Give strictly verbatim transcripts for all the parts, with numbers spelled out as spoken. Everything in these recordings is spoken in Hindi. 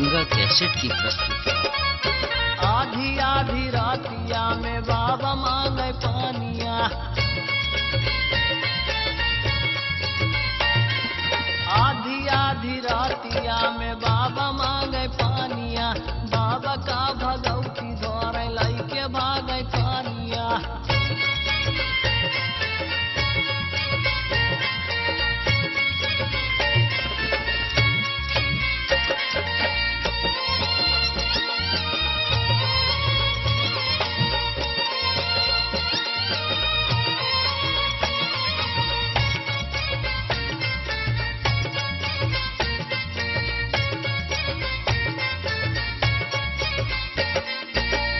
गंगा कैसेट की प्रस्तुति। आधी आधी रातिया में बाबा मांगे पानिया, आधी आधी रातिया में बाबा मांगे पानिया, बाबा का भगवती द्वारे लैके भागे कानिया।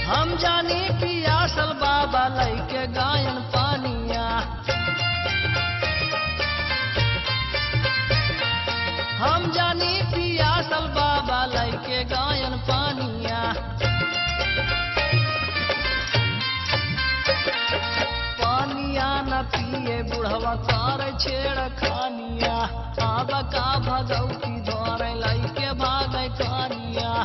हम जानी पियासल बाबा लैके गायन पानिया, हम जानी पियासल बाबा लैके गायन पानिया। पानिया न पिए बुढ़वा कार छेड़ खानिया, बाबा का भगवती द्वारे लैके भागे कानिया।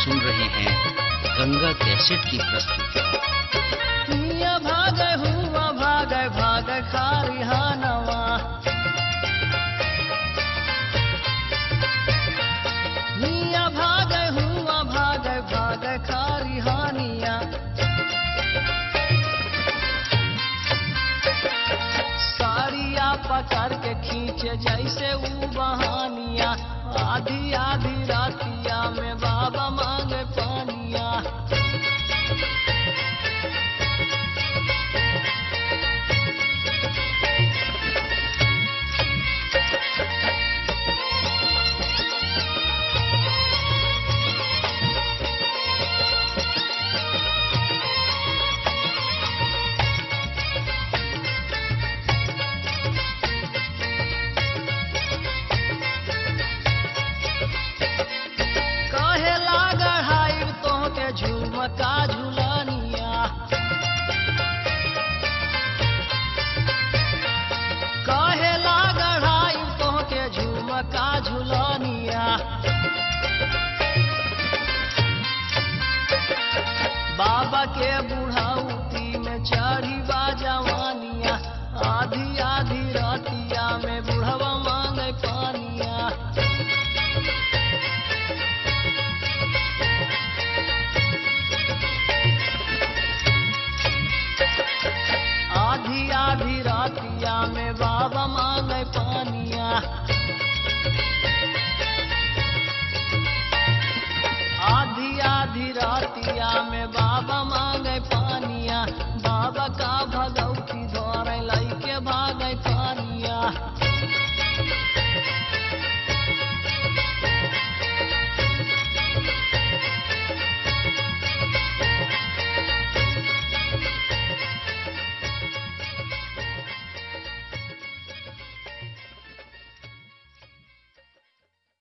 सुन रहे हैं गंगा कैसेट की प्रस्तुति। पिया भागे हुआ भागे भागे खारी हानवा, मिया भागे हुआ भागे भागे खारी हानिया। साड़िया पकड़ के खींचे जैसे ऊ बहानिया, आधी आधी रातिया में बाबा मांगे पानिया। झूमका झूलानिया कहे लागढ़ाई तोहके झूमका झूलानिया। बाबा के बुढ़ाउती में चढ़ी बाजवानिया, आधी आधी रातिया में बुढ़वा मांगे पानिया। आधी आधी रातिया में बाबा मांगे पानिया।